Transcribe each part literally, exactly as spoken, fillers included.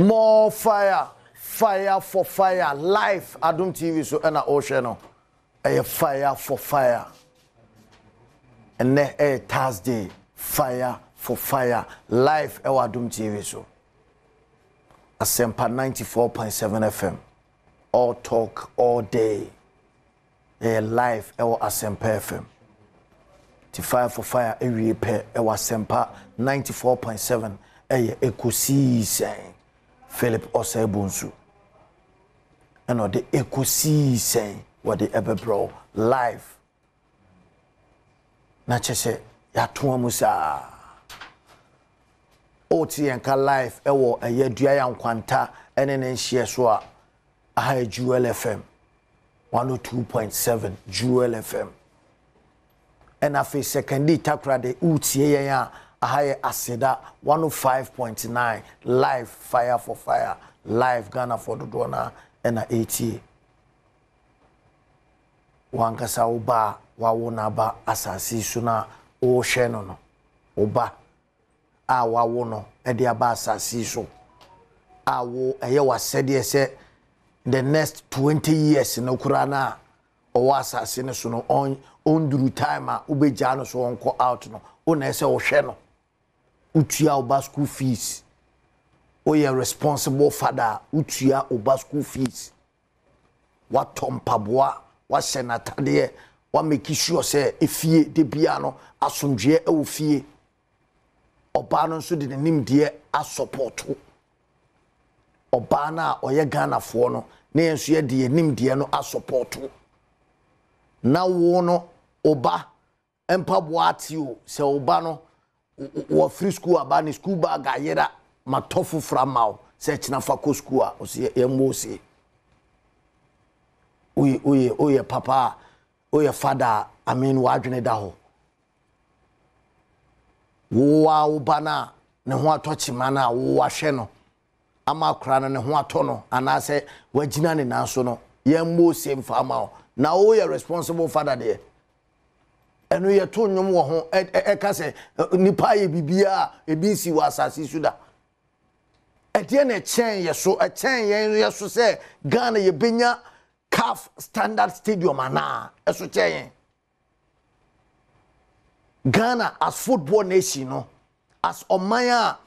More fire, fire for fire. Live Adom T V so ena o channel. A fire for fire. And then a Thursday fire for fire. Live our Adom T V so. Asempa ninety-four point seven F M. All talk all day. A live our Asempa F M. The fire for fire every pair. Our Asempa ninety-four point seven. A ecosystem. Philip Osebunsu. And the ecosystem what the Eberbro live. Nachese Yatuma Musa. Oti Yanka live ewo a yeduyan kwanta enen shieswa. I Jewel F M. one oh two point seven Jewel F M. And after second day takra de utie ya I Aseda one oh five point nine live fire for fire live Ghana for the donor and a eighty Wankasa Oba Wawonaba Asasi Suna O Shenono Oba A Wawono Ediaba Asasi so Awo Ewa said yes the next twenty years in Okurana or Asasino Suno on Undru Timer Ube Jano so onko out no on ese O Sheno. Utia oba school fees. Oye responsible father. Utia oba school fees. What Tom Pabwa, what Senator there, what make sure say if ye de piano asumje e fie. Obano so de nim dear as support. Obana or ye Ghana for no, ne so ye de nim dear no as support. Now wono oba empabwa you se obano. Wa free school abani school ba gayera matofu framao se china fako school a osi emosi oye oye oye papa oye father amen wa adwene da ho wa obana ne ho atochi mana wa hwe no ama kra no ne ho ato no ana se wa gina ne nanso no yemosi mfamao na oye responsible father there. And we are two no more ekase nipaye bibia ebisi wa asasi suda etiene chen yeso echen yen yeso se Ghana ye benya C A F standard stadium ana eso chen Ghana as football nation no as omaya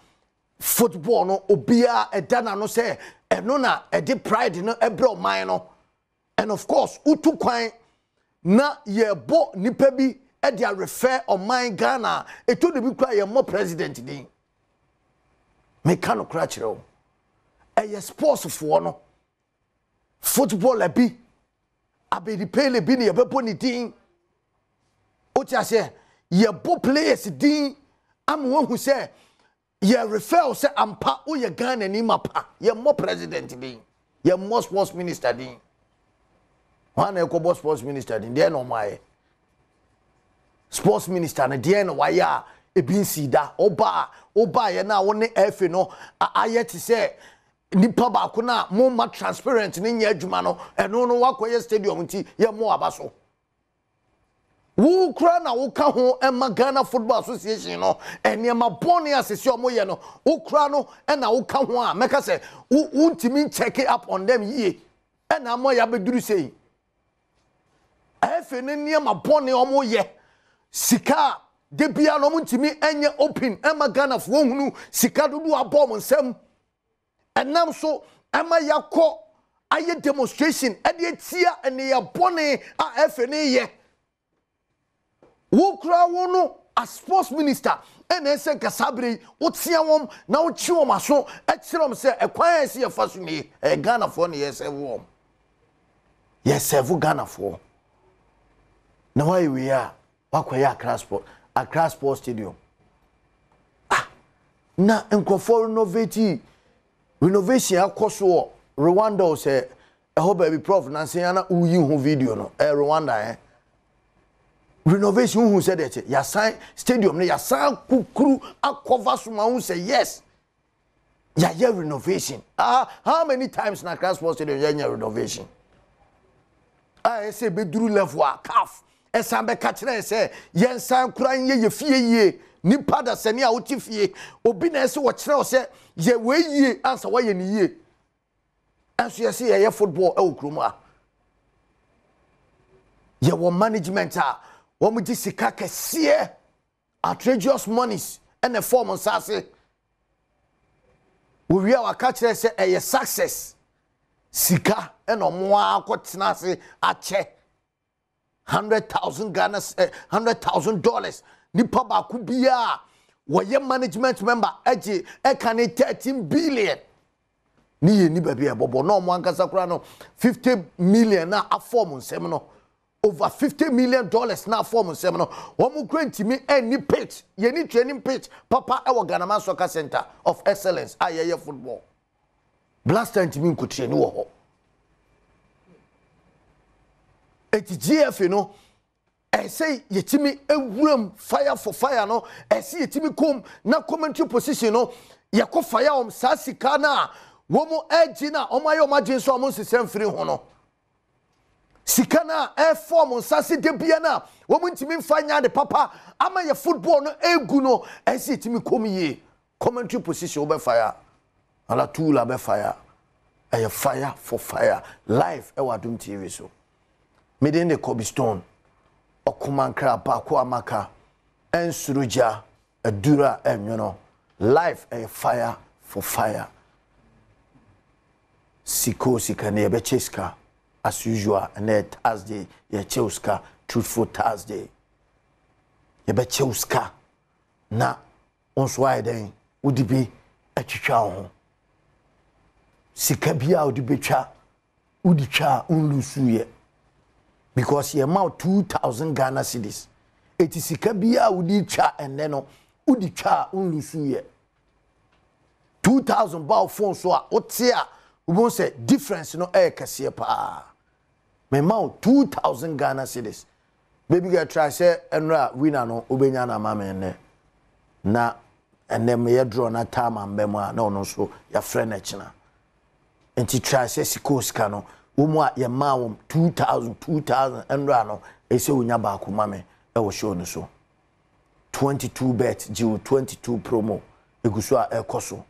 football no obia edana no se eno na e di pride no ebre oman no and of course utu kwan na ye bo nipa bi Edia refer on my Ghana. It would be quite a more president day. Mechanic Cratchero. A sports for no football a be. I be the pale binny a bepony ding. Ocha say, ye bo players ding. I'm one who say, ye refer say, I'm pa o ye Ghana ni mapa. Ye more president ding. Ye more sports minister ding. One eco sports minister ding. There no my. Sports minister na de na waya ebinsi da oba oba ye na woni efe no aye ti se nipa ba ko na mo ma transparent ni nya adwuma no eno no wakoye stadium ti ye mo abaso wo kra na wo ka ho ema Ghana Football Association no ene ma boni asese omo ye no wo kra no e na wo ka ho a meka se wo ntimi check it up on them ye e na mo ya beduru sei efe ne nya ma boni omo ye Sika, de biano muntimi enye open, Emma Ghana fwonu, Sika dudu abom nsem. Enam so, Emma yako, aye demonstration, edye tia ene ya bone a F N A ye. Wukra wono, a sports minister, ene se kasabri, utia wom, na uchi wom aso, etsilom se, e kwanye si ye fasumi, e Ghana fwoni yese wom. Yese vu Ghana fwom. Na wai we are. Wakwaya Accra Sports, Accra Sports Stadium. Ah, na nkrofo renovate, renovation akoso Rwanda o se eho baby prof na se na uyi ho video no. Eh Rwanda eh. Renovation hu said that ya sign stadium ne ya sign kukuru akova suma hu say yes. Ya ya renovation. Ah, how many times na Accra Sports Stadium ya renovation? Ah, ese beduru level a C A F. Esambe kachire se yensan kura nye ye fie ye ni pada se ni a uti fie obi na se wochire o se ye we ye ansa wa ye ni ye anso ye se ye football e okromo a ye wo management a wo mu ji sika kese outrageous monies and a form on sase we wi a kachire se e ye success sika eno mo akotena se ache Hundred thousand Ghana, uh, hundred thousand dollars. Nipa ba kubia. Waye management member. Eji, ekani thirteen billion. Niye ni baby bobo. No mwanga sakura no. Fifty million na aform semino. Over fifty million dollars na aform semino. Wamu krenti mi eni pitch. Yeni training pitch. Papa ewa Ghana Man Soccer Center of Excellence. Ayeye football. Blaster ntimi nkutreni wo ho. Eti G F no e say yetimi ewuram fire for fire no e say yetimi come na commentary position no yakɔ fire om saa sika na wo mo agi na omaye omagin so mo sisem free ho no sika na e form nsase de bia na wo mo ntimi mfanya de papa ama ye football no egu no e say yetimi come ye commentary position be fire ala tula be fire e fire for fire live e wa Adom T V so Meden de Cobistone, Okumankra, Pakuamaka, and Suruja, a Dura, and you know, life a fire for fire. Siko Sikane Becheska, as usual, and a Thursday, Yachewska, truthful Thursday. Yabechewska, na Onswiden, Udibi, a Chichao. Sikabia Udibicha, Udicha, Unlusuye. Because you amount two thousand Ghana cedis. It is Sikabia Udicha and Neno Udicha Unlusuye. Two thousand bao phone soa Otia we won't say difference no air cassia pa. Me mount two thousand Ghana cedis. Baby girl try say and ra winner no ubenyana mame na and then me draw na time and bema no no so your friend china. And she try say sikoskano. Umwa ya mawum two thousand, two thousand and rano, e se unyaba kumame, e wo show no so. Twenty two bet, Jewel twenty two promo, e guswa e koso.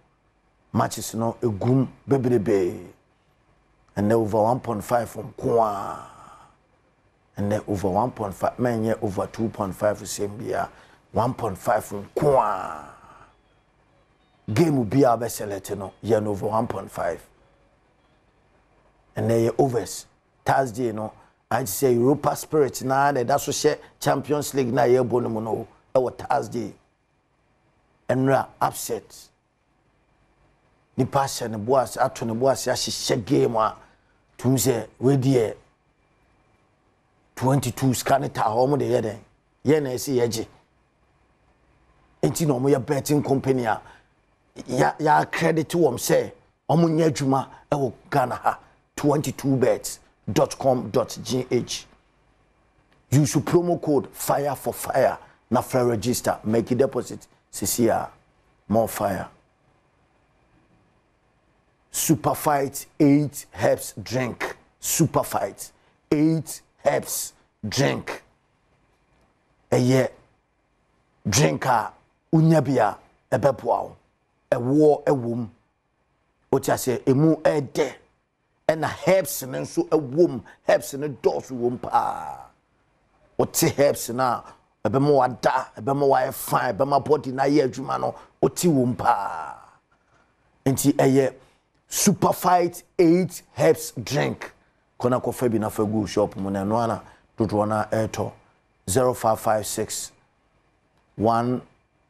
Matches no e gum bebebe. And then over one point five from kwa. And then over one point five men over two point five same beer. One point five from kwa. Game beer be selectino, yen over one point five. And they overs Thursday, no. I just say Europa Spirit now. That's what she Champions League now. Year bono our Thursday. And ra upset. Ni passion the boys. After the boys, she shake game. Ah, to say we there. twenty-two scan it. Home the head. Yeah, na see yeji. Enti no mo ya betting company ya ya credit to them say. Omo nyejuma e wo Ghana ha. twenty-two bet dot com dot g h. Use your promo code fire for fire. Na fair register. Make a deposit. C C R. More fire. Super Fight eight Herbs Drink. Super Fight eight Herbs Drink. A year. Drinker. Unyabia. A bebwa. A war. A womb. What I say. A mu a day. And a herbs and so a womb, herbs and a doors womb. Ah, what tea herbs now? A bit more da, a bit more fine, but my body na ye jumano, or tea womb. And tea a year super fight eight herbs drink. Konako Fabina for good shop, Munanwana, Dudwana Erto, zero five five six one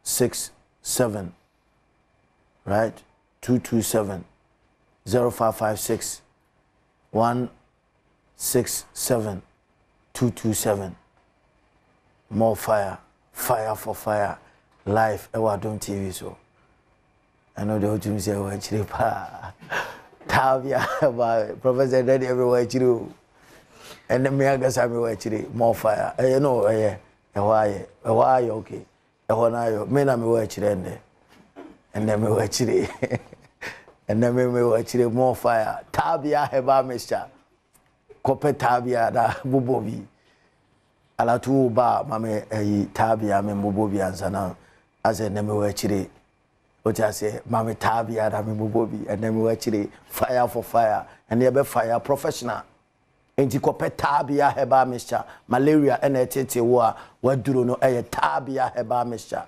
six seven, right? Two two seven zero five five six. One, six, seven, two, two, seven. More fire, fire for fire, life. Ewa Adom T V so. I know the whole team say we chiri pa. Tavia, but Professor Daddy everywhere chiri. And then me agasa me we chiri. More fire. You know, eh, ewa ye, ewa ye okay. Ewa na yo. Me na me we chiri ende. And then me we chiri. And then we will actually more fire. Tabia Heba Mister Copper Tabia, that Bubovi. alatu ba mame eh, tabia membobi anzana ase nemewe chire otase mame tabia da membobi enemewe chire fire for fire ene be fire professional enti kope tabia heba mixture malaria ene tete wo waduro no eh tabia heba mixture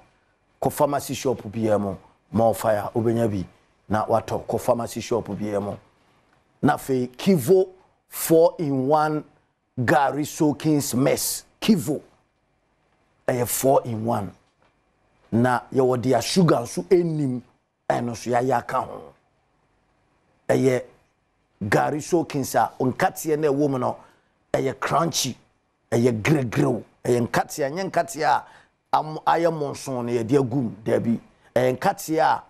ko pharmacy shop biemo mo fire obenya bi na wato ko pharmacy shop biemo na fe Kivo four in one Gary Sokins Mess Kivo eh four in one na yewo dia sugar so enim eno so ya ya ka ho eh Gary Sokins a onkate na ewo mu no eh crunchy eh gregrew eh nkate anye nkate a aye monson na ye dia gum da bi eh nkate a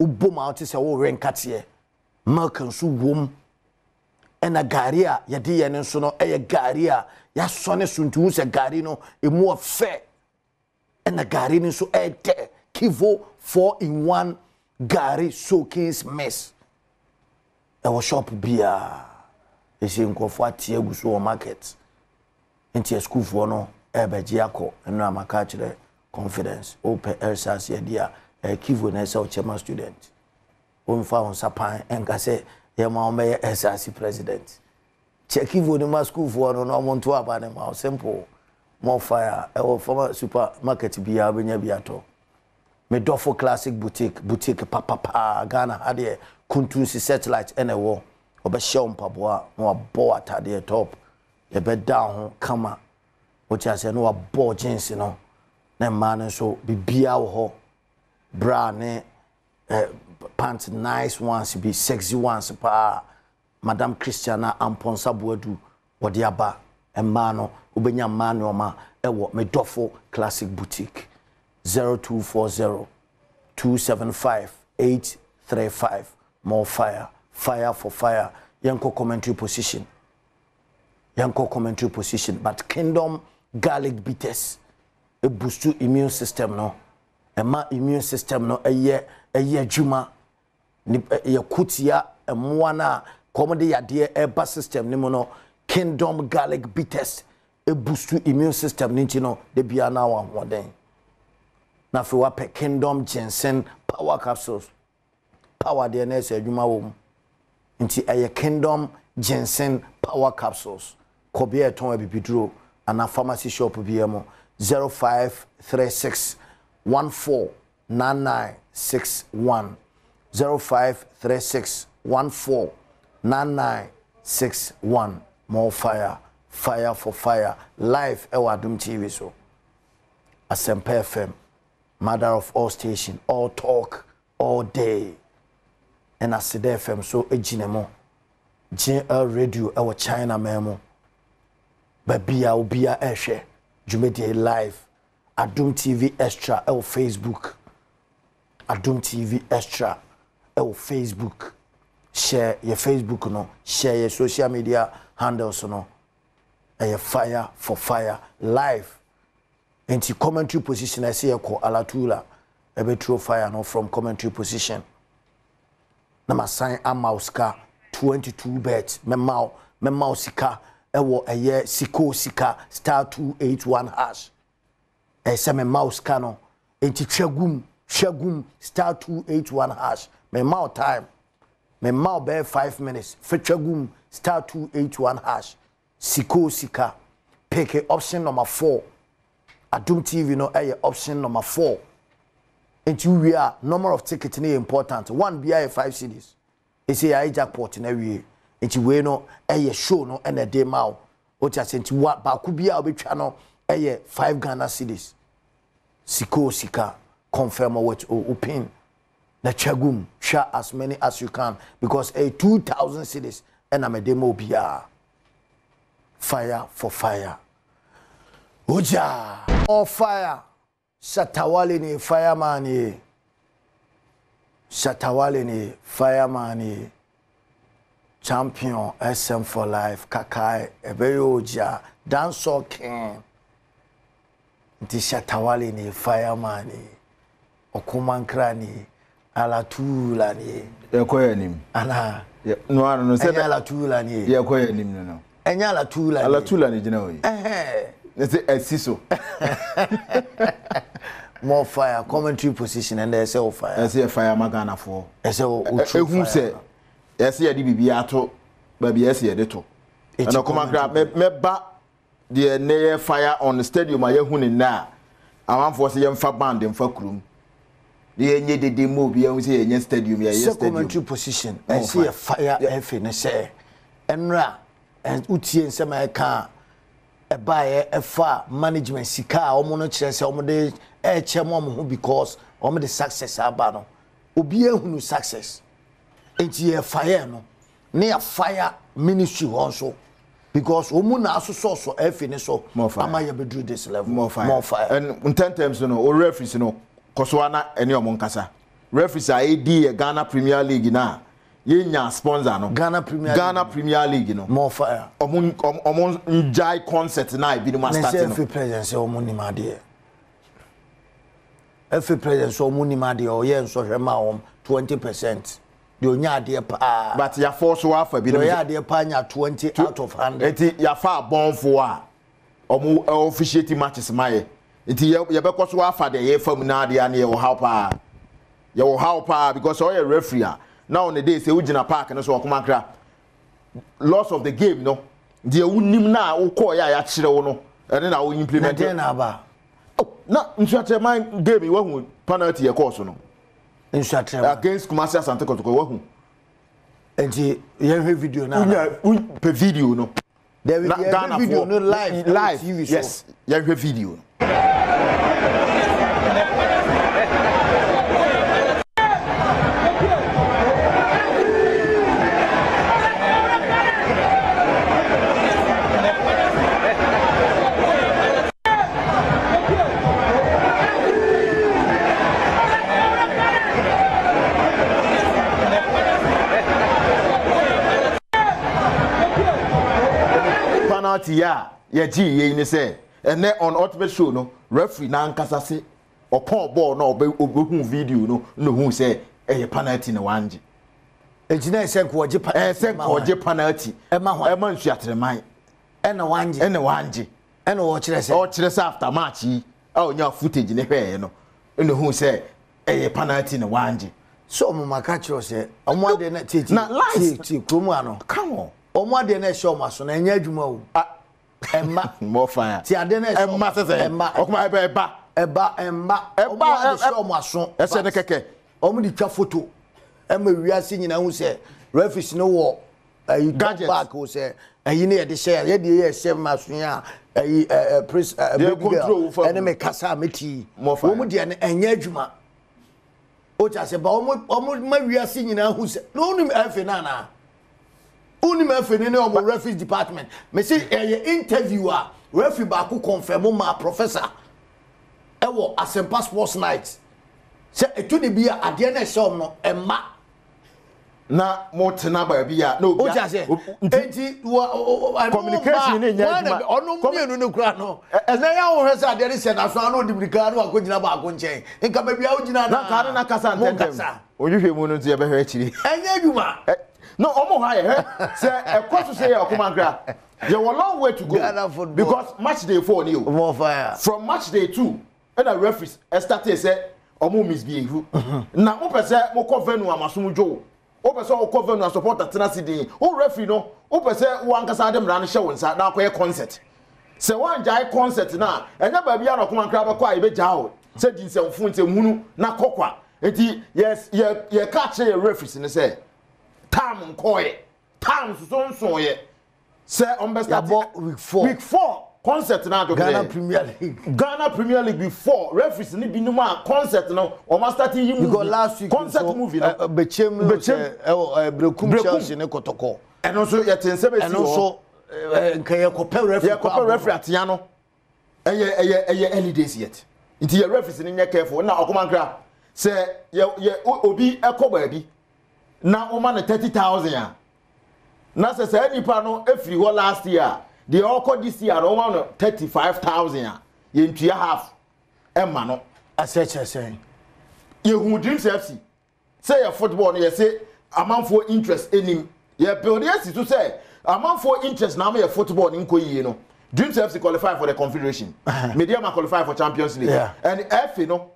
ubom a ote se wo re nkate milk nso wom ena gari a yedi yene nso no eye gari a ya sone suntu se gari no emu ofe ena gari nso e de Kivo four in one Gary Sokins Mess e wo shop bia e se nkofo atie guso o market ntia school fo no e beji akọ enu amaka kire confidence open elsas yedi a Kivo na se o chema student o mfa on sapan enka se ya maombe S R C president Chekivu ni ma school for no no monto aba ne ma simple more fire e former supermarket bia benya bia to Medofo Classic Boutique Boutique papa pa Ghana hade kuntu satellite ene wo obehye mpaboa no abo atade top e be down kama which as no abo jeans no na man so bibia wo ho bra ne eh pants nice ones be sexy ones pa Madam Christiana Amponsa Boadu Wadiaba Emano Ubenya Manoma Ewo Medofo Classic Boutique zero two four zero two seven five eight three five more fire fire for fire yanko commentary position yanko commentary position but Kingdom Garlic Bitters e boost to immune system no ema immune system no eye eye juma ni yakutia emwana comedy yade eba system ni mo no Kingdom Garlic Bitters e boost immune system ni ntino de bia na wa hoden na fe wa pe Kingdom Ginseng Power Capsules power de na se juma wo nti eye Kingdom Ginseng Power Capsules ko bi e ton abibiduro ana pharmacy shop bi emo zero five three six one four nine nine six one zero five three six one four nine nine six one more fire fire for fire live ewa Adom T V so Asempa F M mother of all station all talk all day and Asempa F M so ejinemo J L radio ewa China memo babia obia ehwe dwumedie live Adom T V extra ewa Facebook Adom T V extra ewo Facebook share your Facebook no share your social media handles no eh fire for fire live enti commentary position I say ko alatula e be throw fire no from commentary position na masan amauska twenty-two bet memao memao sika ewo eye siko sika star two eight one hash eh se memao sika no enti twagum Shagum star two eight one hash. Me mau time. Me mau bear five minutes. Fetchagum star two eight one hash. Siko sika. Pick option number four. Adom T V no aye option number four. And you we are number of tickets ni important. One B I five cities. It's a jackpot in every. And you we no aye show no and a day mau. What you sent what bakubia be channel aye five Ghana cities. Siko sika. Confirm what open na chagum share as many as you can because a two thousand cities and I'm a demo bia fire for fire oja on fire satawali ni fireman ye satawali ni fireman ye champion S M for life kakai ebeyoja dancer king nti satawali ni fireman ye Okomankrani, Alatulani. You're quite name. Ala. No, no, no, say Alatulani. You're quite name, no. Any Alatulani. Alatulani, you know. Eh. Let's say a siso. More fire, commentary position, and they say fire. I say fire, Magana for. I say, who say? I say, I did be ato, baby, I say, I did. And I come and grab me back the near fire on the stadium. I am in now. I want for the young fat band in for room. The any day they move, you will see a stadium. I say, commentary position. I see a fire, everything. I say, Enra, and Uti and Semi car. A buyer, a far management, Sika, or Monochess, or Mode, a chairman because or the success are banner. Obia who success. And ye fire no near fire ministry also because woman also saw so everything so more fire. Am I able to do this level? More fire. More fire. And in ten times, you know, or referees, you know, Koswana and your Moncasa. Referees are A D, a Ghana Premier League now. Yenya sponsor no Ghana Premier Ghana League. Premier League you know more fire omun omun jai concert na bi no master no every presence omun ni made every presence omun ni made o ye nso hwema om twenty percent de onya de pa but ya force wa fa bi no ya de pa nya twenty out of one hundred enti ya fa bon fo a omu officiate matches maye enti ya be koso wa fa de ye fam na de na ye wo help a ye wo help a because all your referee now on the day say ujina park and so akumakra loss of the game no the unim na wo call ya ya kire wo no and na wo implement na ba oh na nsuatre man game wo hu penalty e cause no nsuatre against Kumasi Asante Kotoko wo hu enti ye video na unya pe video no there will be a video no live live T V yes ye video ya ye ji ye ni say and then on ultimate show no referee na nkasa se opon ball na obehu video no no hu say eh penalty na wanje ejina se ko oje penalty eh se ko oje penalty e ma ho e ma nsu atreman e na wanje e na wanje e na o kire se o kire se after match yi a onya footage ne hwe no no hu say eh penalty na wanje so mo maka kire se omo de na titi na light kromu ano come on omo de na show maso na nya adwuma wo Emma more fire. Ti ade na Emma se se Emma okuma eba eba eba Emma eba so mo aso e se ne keke omo di twa photo Emma wiase nyina hu se refis no wo ayi back wo se ayi na ye de share ye de ye share maso ya ayi press control ene me kasa meti omo de ne enya adwuma o ja se ba omo omo ma wiase nyina hu se no nim afi na na Unime fenene omo referee department. Me say eh interviewer, referee ba ku confirm ma professor. Ewo Asempa Sports Night. Say etu de bia ade na show no emma. Na mo tena ba bia na obi. Enti communication ni nya ma. Onu mmienu ne kura no. E na ya wo hwesa ade se na so na odibirika na akogina ba akonchen. Nka ba bia ogina na ka na kasa ntendem. Oyihwe mu no ntia be hwe akiri. Enya aduma. No, omo higher. Say a course say a command. There were a long way to go because match day four new. More fire. From match day two, and a referee started say omo misbehave. Na open say mo cover no amasumu jo. Open say o cover no support tenacity dey. O referee no. Open say o ankasa dem ran show nsa na akoye concert. Say wan jai concert na. Enya ba bia na command crab kwa e be jao. Say din se ofun se hunu na kokwa. Eti yes ye ye catch the referee say Tam Koye, Tam Sonsoye, Sir Umbesta week four. Week four concert now to Ghana Premier League. Ghana Premier League before referees ni binuma concert now or master team movie. Because last week concert so, movie now. Bechem Bechem Brekum Chelsea ne Kotoko. And also yetense and also nkaye kopel referee. Kopel referee atiano. Eye eye eye early days yet. Inti your referees ni nyɛ careful na okomankra. Say ye ye obi ekoba bi. Now, woman, thirty thousand. Now, says any panel every one last year. They all called this year, woman, thirty-five thousand. You into your half. Emma, no, I said, I say, you who dreams F C. Say a football, you say, amount for interest in him. Your builders to say, amount for interest now, a football in Koyeno. Dreams F C qualify for the Confederation. Mediama qualify for Champions League. Yeah. And F, you know,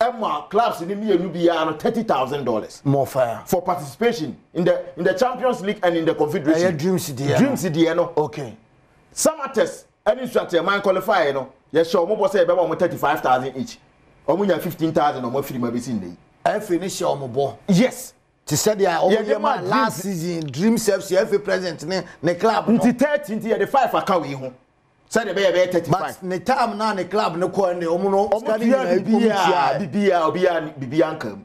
Emma clubs in the U B A thirty thousand dollars more fire for participation in the in the Champions League and in the Confederation. Yeah, yeah, Dreams D N O. Dreams D N O. Okay. Summer test and instructor man qualify, you know. Yes, sure. Mobo say about thirty-five thousand each. Omunya fifteen thousand or more free maybe Sunday. I finish your Mobo. Yes. She said, yeah, over yeah, last season, Dream Service, every present in the club. Until thirteen, the five are coming. Said the baby thirty-five. But the time now, the club, no corner, Omono, Omono, Bibia, Bibia, Bibianca.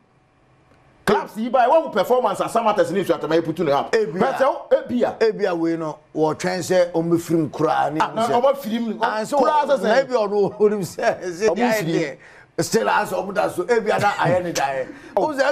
Clubs, you buy one performance as some others need to have put in the app. Ebia, Ebia, Ebia, we know, or transfer, Omifrim, Cran, and so others, maybe or no, who says, still has opened us to every other iron diet. Oh, the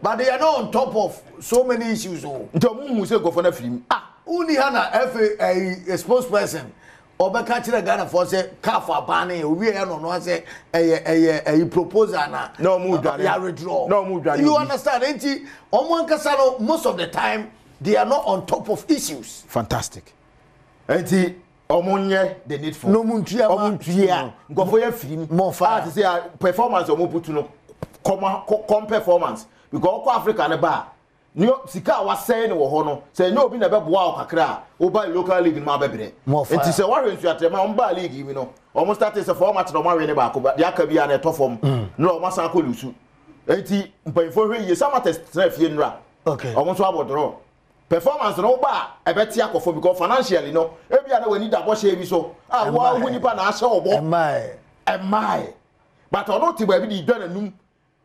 but they are not on top of so many issues. Oh, the moon was go for the film. Ah, only Hannah, a spokesperson, or by catching a gun for say, Kafa Bani, we are not say a proposal. No mood, I withdraw. No mood, you understand, ain't he? On one Casano, most of the time, they are not on top of issues. Fantastic, ain't he? Omunye the need for no muntria omuntria go for your film more fast say performance omuputu no come performance because ko Africa ne ba no sika wa say no ho no say no obi na be boa okakra oba local league ma bebre enti say wa rensu atrema on ba league we no omo start say format no ma we ne ba ko dia ka bia na tofom no omo san ko lusu enti mpanfo hwe ye sama test na fie nra okay omo so abodoro performance no ba e beti akofo because financially no e bia na we need abo share bi so ah wa hu nipa na ahye obo am I am I but ono ti ba bi di don anum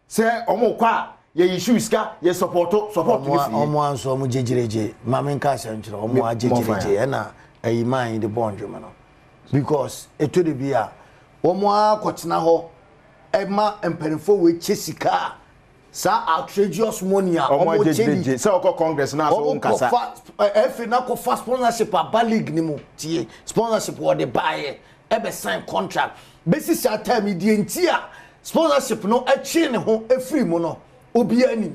say omo kwa ye issue ska ye support support ni fi omo anso omo jejireje ma men ka se nchira omo ajejireje e na e mind the bond you know because e to the bia omo akotena ho e ma empenfo we chesika sa outrageous money a omo chedi say oko congress na so nkasa efi na ko fast sponsorship aba league ni mu tie sponsorship wo de buy e be sign contract basis ya time di enti a sponsorship no achi ne ho efri mu no obi ani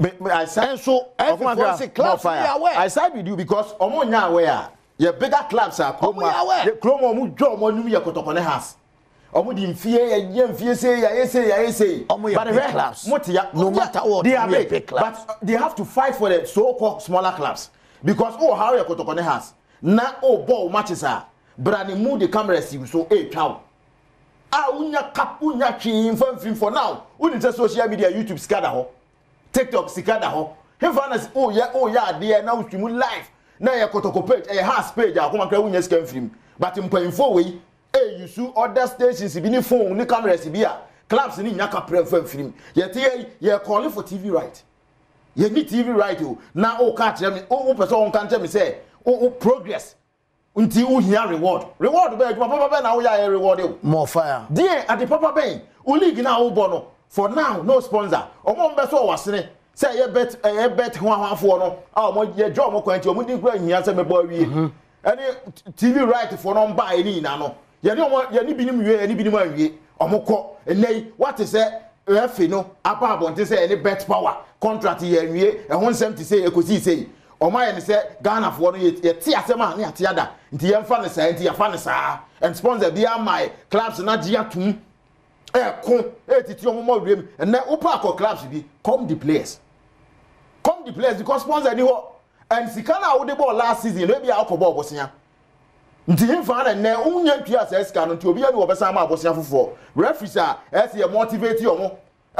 I said so every club I said with you because omo nya aware your bigger clubs are come the club omo job omo num ye kotokone has but they have to fight for the so-called smaller clubs because oh how you kotokone has na oh ball matches are brand new the cameras you so eh ciao ah unya cap unya chin fan for now we the social media YouTube scada ho TikTok scada ho he fanas oh yeah oh yeah there now stream live na you kotoko page eh has page akoma kra unya scam film but mpanfo we hey, you see other stations, if you need phone, you camera, you clubs, you need a film. You're calling for T V right. You need T V right. Now, oh, catch them. Oh, person can't tell me say, oh, progress. Until you hear reward. Reward, but Papa Ben, now you are rewarded. More fire. Dear, at the Papa Ben, we league now, Bono. For now, no sponsor. Oh, one person was saying, say, you bet, you bet one for no. Oh, your job, you're going to be here, say, my boy. And T V right for non buy any, no. You don't want any binum, any binum, or moko, and nay, what is that? Fino, apart from this, any bet power, contract here, and one sem to say, a cozy say, or my said, Ghana for it, a tiasema, near Tiada, Tia Fanasa, and Tia Fanasa, and sponsor via my clubs and Nagia Tum, a con, a titium, and now Opaco clubs be come the place. Come the place because sponsor you and Sikana would the ball last season, maybe alcohol was here. Ntin fa na na unya twa sa sika no tobia ni obesa ma abosia fofo referees a ese ye motivate yomo e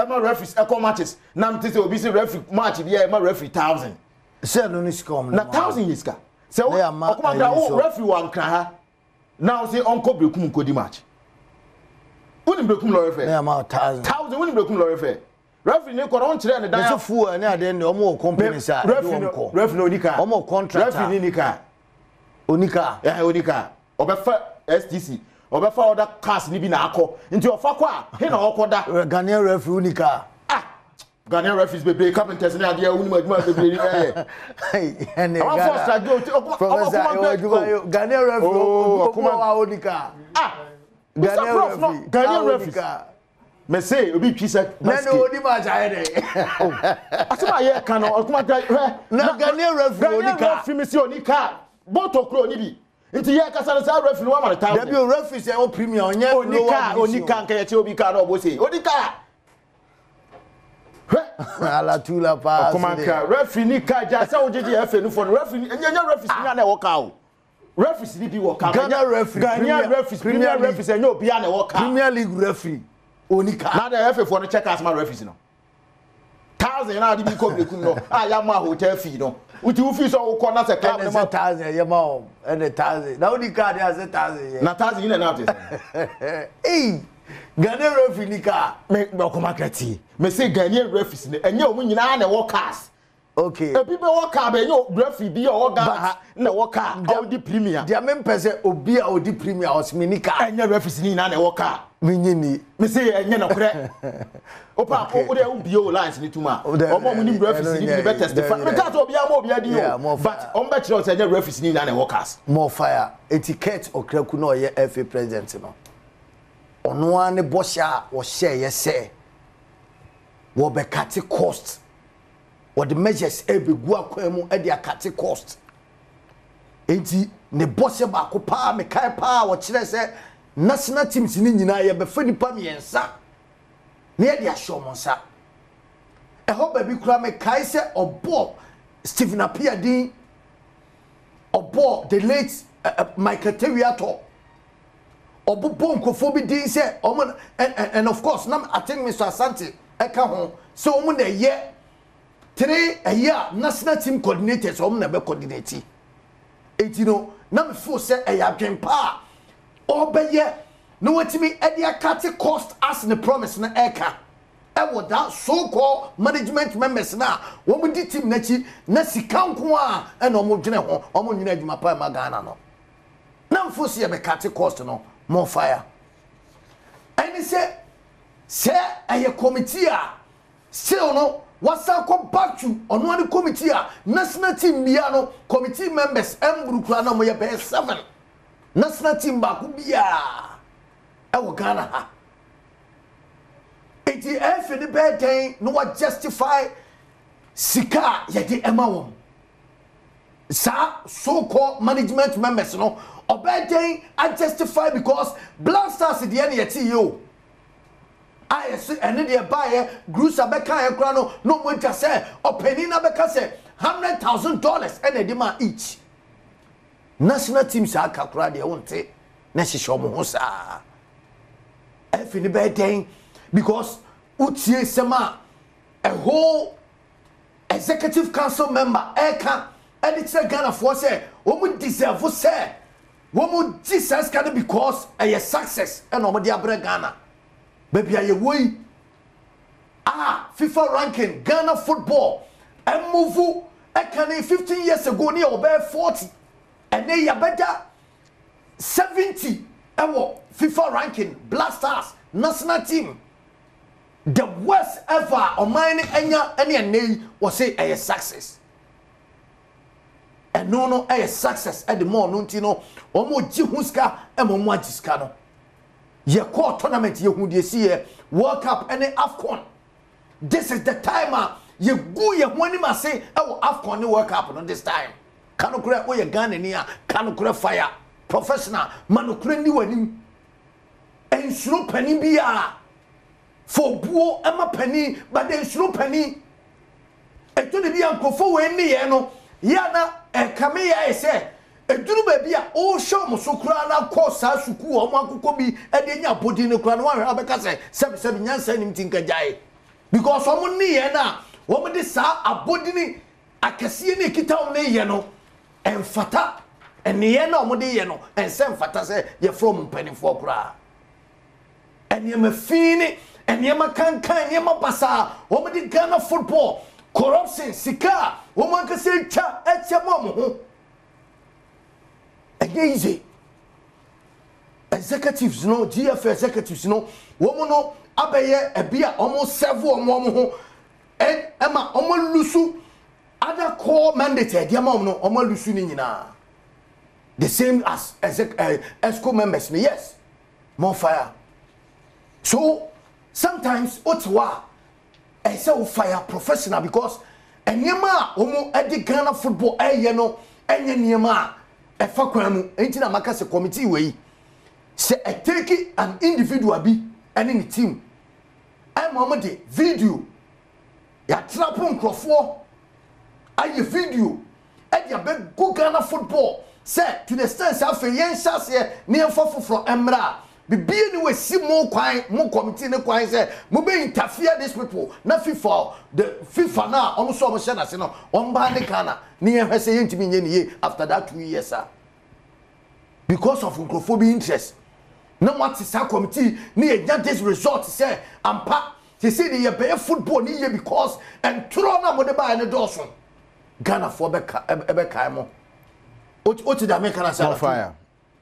ma referees e matches na mtese obi se referee match dia e ma referee one thousand se no ni sika omo na one thousand ni sika se o kuma da o referee wan kra ha now say onko brekum ko di match woni brekum lo referee na ma one thousand one thousand woni brekum lo referee referee ne ko don kire ne dan so fu e na den ne omo company sa onko referee no ni ka omo contract referee ni ka Onika, yeah, Onika. Obefa S T C. Obefa other cars ni bi na akọ. Nti ofa kwa, he na okọ da. Ghanaian referee Onika. Ah. Ghanaian referees be be carpenters na dia uni maduma be be. Hey, and I first I go Ghanaian referee Okuma wa Onika. Ah. Ghanaian referee. Ghanaian referee. Me say obi twisa basket. Na no di match aye dey. Asuma ye kan Okuma na Ghanaian referee Onika. Ghanaian referee Onika. Boto kro ni bi. Nti ye kasa na referee one man time. There be referee say o premier onye Onika Onika nka ye che obi ka na obo se. Onika. Ala tula pa. Okomanka referee ni ka ja se o jiji efe nu for referee enye referee ni na work out. Referee ni bi work out. Ghana referee. Ghana referee premier referee enye obi na work out. Premier League referee Onika. Na the referee for no check as man referee no. Thousand na di bi ko breku no. Ah ya ma hotel fee no. Uti ufi so wo corner se club na thousand ya ma and the thousand. Na odi card ya se thousand. Na thousand ina na after say. Eh. Ghana referee ni ka me komakati. Me say Ghana referee ni enye omu nyina na workers. Okay. E bi be worker be enye referee bi o Ghana na worker. Odi premier. Dia me pese obi a odi premier osmini ka. Enye referee ni na na worker. Me nyini. Me say enye na kure. Opa o de ubio lines ni tuma. Omo mu ni referee ni be testify. Me ka to obi am obi adi o. But on be clear say enye referee ni na na workers. More fire. Etiquette okreku na oye F A president no. Ono ane bosha o share yese. Wo be cut cost. What the measures e be go akwemu e dey cut cost. Enti ne bosha ba ko pa me kai pa wo kire se national teams ni nyina ye be fani pa me ensa. Ne e dey show monsa. E ho ba bi kura me kai se obo Stephen Appiah din obo the late uh, uh, Michael Tewiato. And, and of course, now I think Mister Asante, I come home. So, I'm a year, three a year national team coordinators, I'm never coordinating. It you know, now before say I have been par. Oh, but yeah, no, what to me, Edia Kati cost us the promise in the aircraft. I was that so called management members now. When we did team, Nachi, Nasi Kankwa, and Omogena, Omonina, Mapa, Magana. Now, for see a Kati cost, no. More fire. And he said, sir, a committee. Still no, what's up back to on one committee? National team Biano committee members and Brooklyn we have seven. National team Bakubia. Our Ghana. It is every the bad day, no one justify Sika yet the Emma. Sir, so-called management members, no. Obey I testify because Black Stars in the N E T U. I see and they buy Grusabeka and Crano, no one can say, or Penina Becase, hundred thousand dollars and a demand each. National teams are Kakra, they won't take Neshishomosa. Every day, because Utie Sema, a whole executive council member, Eka, and it's a Ghana for say, woman deserve for say. Woman, Jesus can be because a success and over the Abra Ghana. Baby, I away. Ah, FIFA ranking, Ghana football. And move, I can fifteen years ago near over forty. And they are better seventy. Ewo FIFA ranking, Black Stars, national team. The worst ever on mine any any was say a success. And no, no, a success at the more Nuntino, or more Jihuska and Momajiskano. Your core tournament, you would see a World Cup and AFCON. This is the timer. You go your money, must say, oh, AFCON, you work up on this time. Cano grab your gun in here, cano grab fire, professional, manukrendi wedding, and slow penny beer. For poor Emma penny, but then slow penny. And to the be uncle for any, you know. Yana e kamia ese eduru baby a o show musukura na kosa suku o makoko bi e de nya bodi ne kura no wa hwa beka se seb seb nyansa nim tin kajae because omo ne ye na omo de sa abodi ni akase ne kitaw ne ye no enfata ene ye na omo de ye no ense enfata se ye from mpanifo kura ene ma fini ene ma kankan ene ma basa omo de Ghana football corruption, sika, woman can say, cha, it's your mom. Again, executives no, G F executives no, woman no, abaye, a beer almost several mom, and Emma, almost lusu, other core mandate, dear mom, no, almost lusu, the same as ESCO members, yes, more fire. So sometimes, what's what? I say fire professional because anyama omo edi Ghana football eh you know any nyama a fakwanu ain't in a Makasa committee way. Say I take an individual be and in the team. I'm on the video. Ya trap on Crawford. I your video. And your big good Ghana football. Say to the sense of a young sass here near Fofo from Emra. Be anyway, see more quiet, more committee, no quiet, say, Mobile interfere these people, nothing for the FIFA now, almost so much as you know, on Banacana, near her saying to me after that two years, sir. Because of Uncrophobic interest. No one is our committee near this resort, say, and pack, they say they bear football near because and thrown up with the buy in the Dawson. Ghana for Becaimo. What did I make an answer? Fire.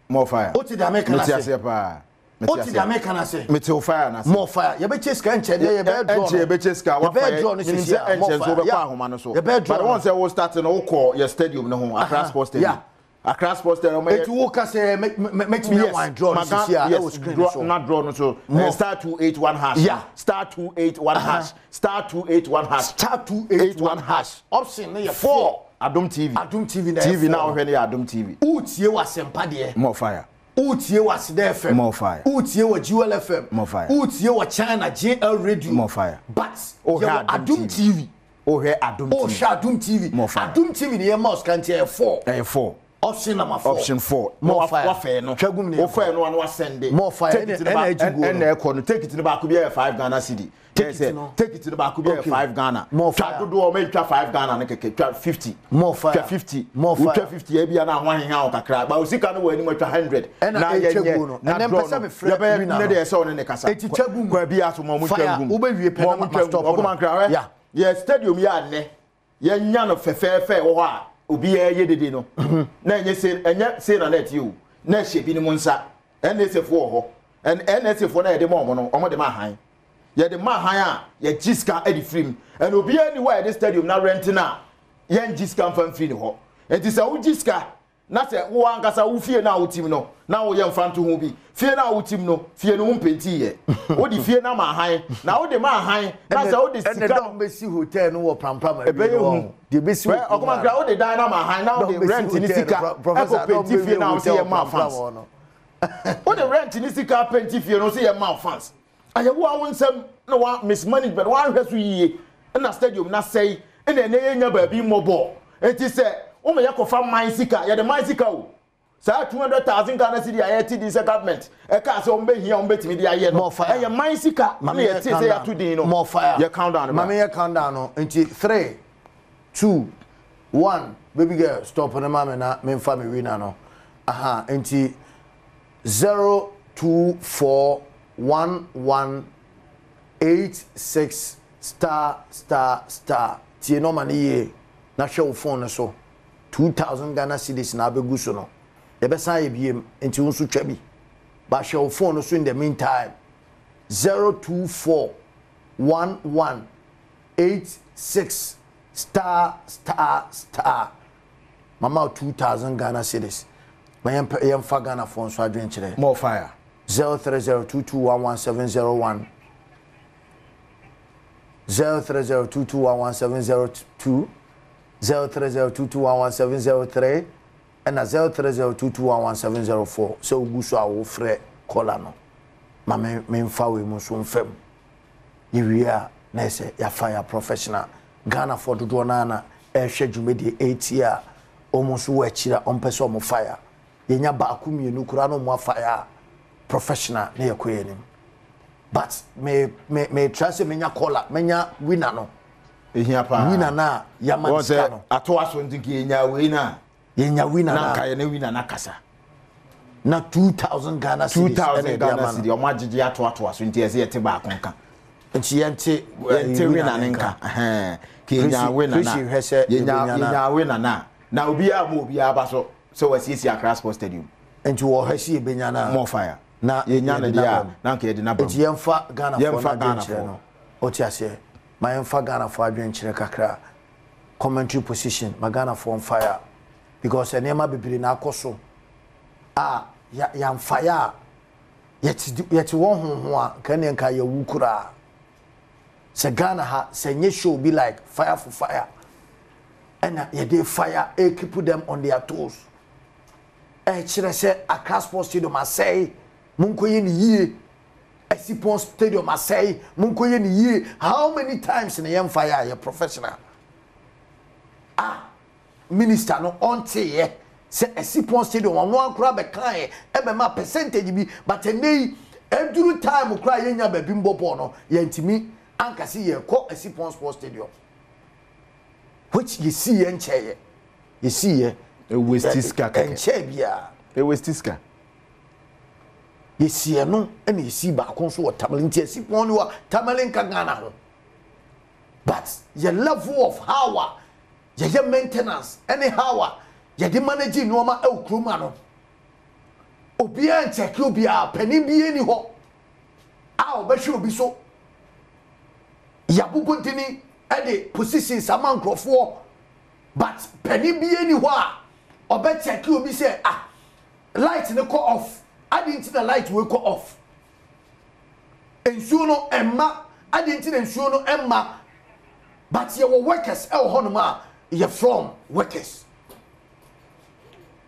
More fire. What did I make an answer? What did I make an answer? Metal fire. More fire. Your bitches can't change. Your bitches can't. Your bed drawn is in the engines over Pahomano. Your bed drawn. Once I was starting all call your stadium, no, a crass post. Yeah. A crass post. It woke us makes me a wine drawn. Not drawn. So star two eight one hash. Yeah. Star two eight one hash. Star two eight one hash. Star two eight one hash. Option four. Adom T V. Adom T V. T V now when you Adom T V. Utie was Sempa more fire. Utie was there F M more fire. Utie was Jewel F M more fire. Utie was China J L Radio more fire. But oh here Adom T V. Oh here Adom T V. Oh here Adom T V more fire. Adom T V the mouse can tell four. A four. Option number four. Option four. More fire. More fire no. More fire no one was sending. More fire. Take it to the back. Take it to the back. Could be a five Ghana city. Take it, no. Take it to the back. Could be okay. Five Ghana. More fire. Try to do or make five Ghana. Try fifty. More fire. Try fifty. More fire. Try fifty. Ebi ana one hang out a crowd. But we see can we anywhere try hundred. Now yeah yeah. Now draw no. You better not there so on the kasa. Eighty chegun. We be at some chegun. Fire. Ube we pay no master. Open man crowd. Yeah. Yeah. Stadium yeah ne. Yeah nyano fe fe fe oha. Ubi ye de de no. Na ye say enye say na let you. Na she bi ni monsa. N S F ho. And N S F na ye de mo mo no. Omo de ma han. Ye de ma han a ye jiska e di free. And obi anywhere this stadium na rent na. Ye jiska fan free ni ho. Enti say wo jiska na say wo ankasa wo fie na wo tim no. Na wo ye fan to ho bi. Fie na wo tim no. Fie no mpenti ye. Wo di fie na ma han. Na wo de ma han. Na say wo de sika don be si hotel no wo pampam e be ho. The best way. Well, come on, the dynamo high now. The rent in Isika. Professor, don't be afraid now. See your mouth fans. What the rent in Isika? Plenty fear. No, see your mouth fans. I have one some no one mismanagement. One has we in a stadium. Not say in the name of being mobile. It is said. Oh my God, from my Isika. Yeah, the my Isika. So two hundred thousand Ghana cedi. I hate this government. I can't say on bet here, on bet me. I hate. More fire. Yeah, my Isika. Mami, it is say two days. No more fire. You count down. Mami, you count down. No, into three. Two, one, baby girl, stop on the mama na main family winner no. Aha, enti zero two four one one eight six star star star. Tie no mani ye na show phone so two thousand Ghana cedis na abegu so no. Ebe san ebiem enti unsu chebi. Ba show phone so in the meantime zero two four one one eight six. Star, star, star. Mama, two thousand Ghana cedis. My young for Ghana phone, so I drink today. More fire. Zero three zero two two one one seven zero one. Zero three zero two two one one seven zero two. Zero three zero two two one one seven zero three. And a zero three zero two two one one seven zero four. So go so I will free colano. Mama, me infa we must confirm. You are nice. You fire professional. Ghana for the Duanana, air schedule made the eight year, almost wetchira on Pesomo fire. Yenya Bakumi, Nukurano more fire, professional near Queen. But may may may trust a mania caller, mania winner no. Winana, Yaman, at once when the Gina winner, Yenya winner, Kayane winner Nakasa. Not two thousand Ghana, two thousand Ghana, the Omagia to us when there's yet tobacco. And she ain't winning an anchor. Kenya winner, she has said, Yenya winner now. Now be a movie, Abaso, so as easy across post stadium. And to all her see Benyana more fire. Now, Yenya, Nanke, the number of Yamfa Ghana, Yamfa Ghana. Otiase, my Yamfa Ghana for Adrian Chirakakra. Commentary position, Magana for fire. Because a name might be in Akoso. Ah, Yam fire. Yet, yet one who can yank your wukura. Se Ghana ha se nye show be like fire for fire, and uh, yeah, they fire. Hey, keep them on their toes. eh chire se Akaspo Stadium asei munkoye ni yie Asipon Stadium asei munkoye ni yie. How many times na yam fire ya professional ah minister no onte ye se Asipon Stadium no akura be kan e be ma percentage bi but enei every time ukura yenya ba bi mbobo no ye ntimi ankasi ye ko Asipon Sports Stadium which you see and chair you see eh Westiska and Chebia. A Westiska. You see, no, and you see back also a Tamalin Tessipon or Tamalin Kagana. But your level of power, your maintenance, anyhow, your managing normal El Crumano. Obia and Chacubia, Penibi anyhow. I'll bet you'll be so. Yabubuntini, and the positions among Crawford, but Penibi anywhere. Obetcha Q be say ah light in the cut off. I didn't see the light will cut off. And so no Emma, I didn't see so no Emma. But your workers, El Honoma, you're from workers.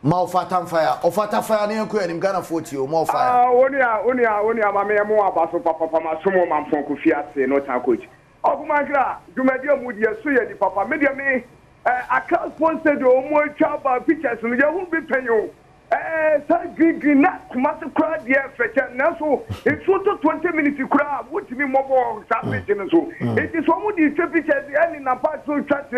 Malfatan fire, or fata fire near Queen Ghana forty or more fire. Only only only a mamma more about Papa Masumo Mam from Kufiat, no tanquage. Oh, my God, you may deal with your sweet papa, media me. I can't post it or more child pictures, and you won't be paying you. Eh, Sagri, not must cry the effort, and also it's also twenty minutes to cry, which means more salvation and so. It is one of these pictures, the end in a part two church,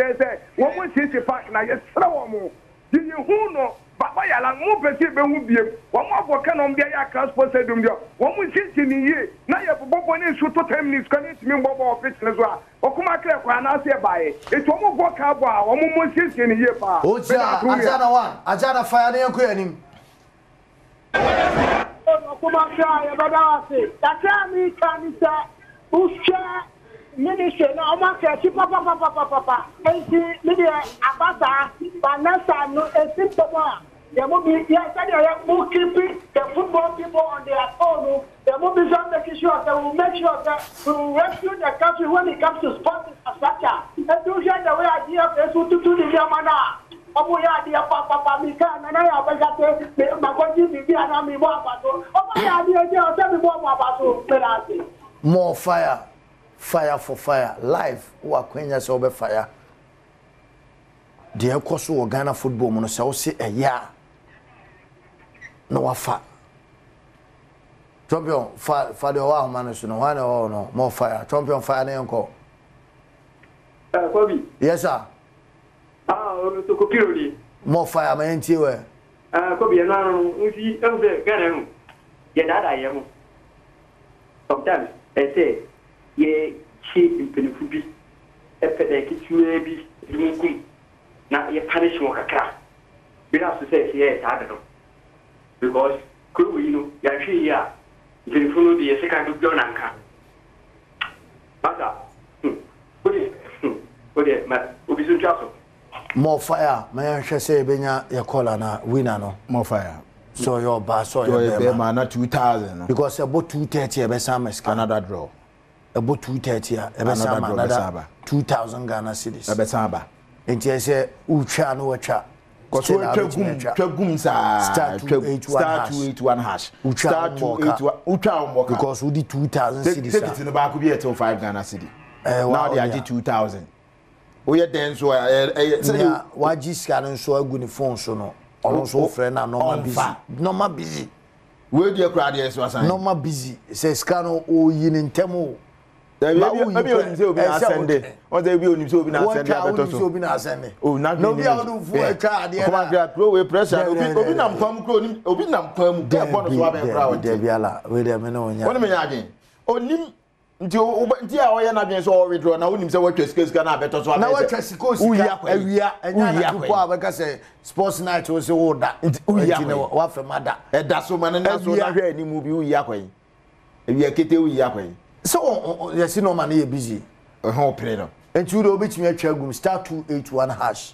one was his park, and I just throw more. Do you who know? But by a long move, one more can on the aircraft posted on you. One was six in the year. Now you have a book on it, so ten minutes connect me more office as well. Or come back and answer by it. It's almost what I want, almost six in the year. Oh, Jana one, Ajana fire the aquarium. Minister, no man can see Papa, Papa, Papa, Papa. And see, media, Abasa, Banasa, no, and Simba. There will be, yes, they will keep the football people on their own. There will be some making sure that will make sure that to rescue the country when it comes to sports infrastructure. And to share the way idea of this to do the Yamana. Oh, yeah, dear Papa, Mika, and I have got my country to be an army war. Oh, my idea, tell me more about it. More fire. Fire for fire, life. Who acquainted sober fire? The course of Ghana football, Monosausi, a year. No, a fat. Champion, Father, our manners, no one or no more fire. Champion, fire, uncle. Yes, sir. Ah, to copy. More fire, my interior. Ah, copy, and I don't know. Yet that I am. Sometimes I say. Ye cheap in Penifubi, a pedicure baby, linking. Now your punish more a crack. You have to say, yes, I don't know. Because, could we know, Yashia, then follow the second of John Anka. Mother, hm, what is, hm, what is, my, what is the more fire, my shall say, Benya, your colana, winner, no, more fire. So your bar, so your man, not two thousand. Because about two thirty, a Bessamas Canada draw. About two thirty, another two thousand Ghana cities. Abesamba. And he said, Ucha no a chap. Start to eight one hash. Ucha to eight Ucha, because we did two thousand cities in the back of the eight or five Ghana city. Now they are two thousand. We are then so why just can't so good phone so no. Also, friend, I'm not busy. No, my busy. Where do you cry? Yes, was I? No, my busy. Says Cano, oh, you in Temo. Maybe you'll be ascended, or they will be ascended. Oh, not no, we are doing for a car. The other blow a pressure. Obinam come, Obinam come, get one of the other crowd, Debiala, with a minnow. What am I again? Only until Tia or Yanabins or withdrawn, I wouldn't say what your skills can have better. So now I trust you, and we are because a sports night was older. We are what for mother. And that's so many movie, Yakwe. If you are Kitty, Yakwe. So yes, no money busy. A whole player. And you do which me chagum star two eight one hash.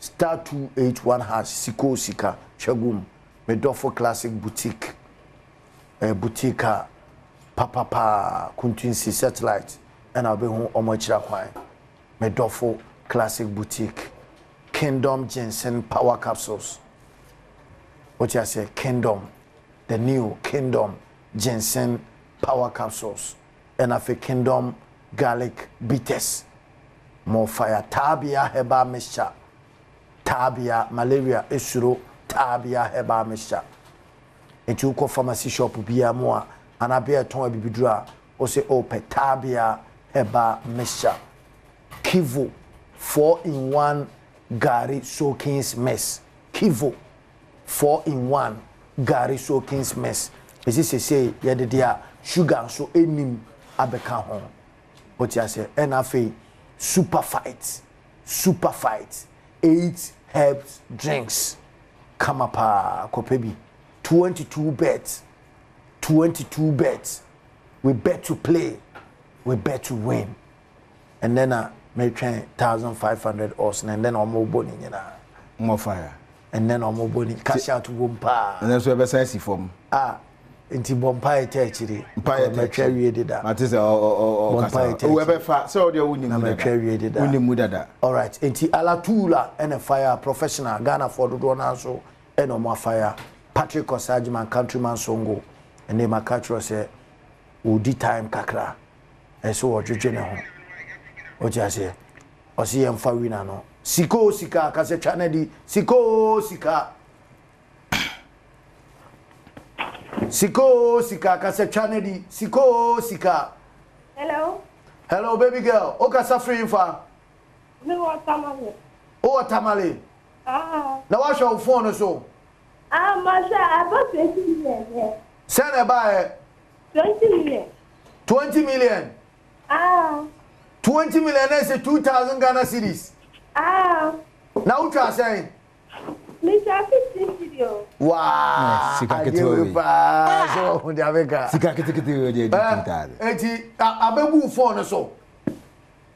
Star two eight one hash. Siko Sika Chagum. Medofo Classic Boutique. A boutique papa pa contingency satellite. And I'll be home on my chakwa. Medofo Classic Boutique. Kingdom Ginseng Power Capsules. what you say, Kingdom, the new Kingdom Ginseng Power Capsules, and of a Kingdom Garlic Bitters, more fire, tabia heba mixture, tabia malaria isuro, tabia heba mixture. It will go pharmacy shop will be a more, and I be a ton of bibidra, or say, oh, tabia heba mixture. Kivo four in one Gary Sokins Mess. Kivo four in one Gary Sokins Mess. Is this a say, Yadidia, sugar, so enim abeka hon. What you say, N F A, Super Fight, Super Fight, eight Herbs Drinks. Kamapa, Kopebi, twenty-two bet, twenty-two bet. We bet to play, we bet to win. And then I make one thousand five hundred Austin, and then I'm more boning, you know. More fire. And then I'm more boning. Cash out to Wumpa. And that's where I say form. Ah, into Bompire Territory. Bompire Territory did that. That is all. Bompire Territory. Whoever fat, so they're winning. I'm a carrier did that. Winning Mudada. All right. Into Alatula and a fire professional, Ghana for the Donaso, and no more fire. Patrick Osajiman, countryman Songo, and then my catcher said, Udi time Kakra. And so what you general. What you say? I see him for winner no. Siko sika kase chanedi. Siko sika. Siko sika kase chanedi. Siko sika. Hello. Hello, baby girl. Oka safri infa. No atamale. Oh atamale. Ah. Na wa show phone so. Ah, masha, I bought twenty million. Send a buy. Twenty million. Twenty million. Ah. Twenty million is a two thousand Ghana cedis. Ah. Now what are saying? Mister Fifteen video. Wow. Sika kitiwe. So on the America. Sika kitiwe di tinta. Eti abebu phone so.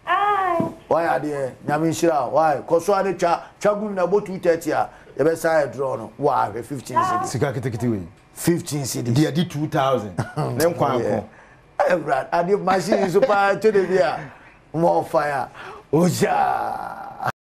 Ah. Why are they? Nyamishira. Why? Cause why they cha chagum na bo two thirty ya. They be say draw. Wow. Fifteen cedis. Sika kitiwe. Fifteen cedis. They did two thousand. Them kwanko. Everyone. And the machine is super to the beer. More fire. Oja!